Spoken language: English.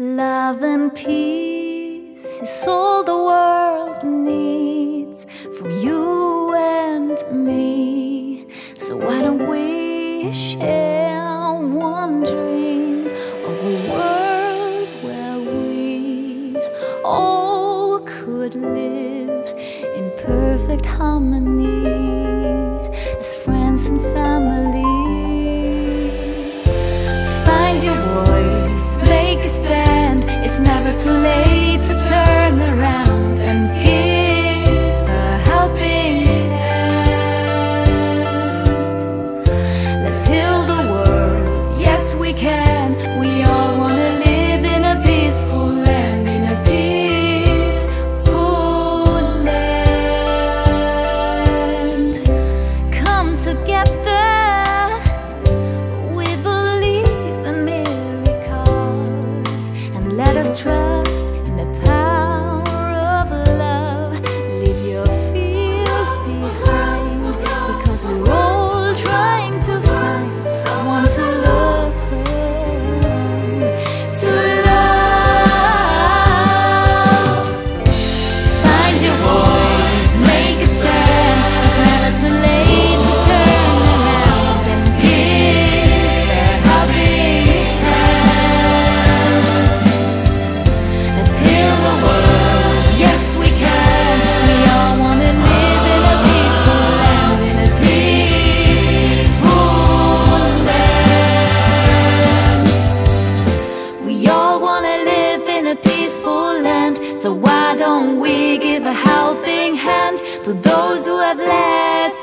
Love and peace is all the world needs from you and me. So why don't we share one dream of a world where we all could live in perfect harmony as friends and family? Find your voice, make a stand. It's never too late to turn around and give a helping hand. Let's heal the world, yes we can. We all want to live in a peaceful land, in a peaceful land. Come together, let us trust in the power of love. Leave your fears behind, because we're all trying to find someone to love, to love. Find your voice, make a stand. It's never too late to turn around and give that helping hand. So why don't we give a helping hand to those who have less?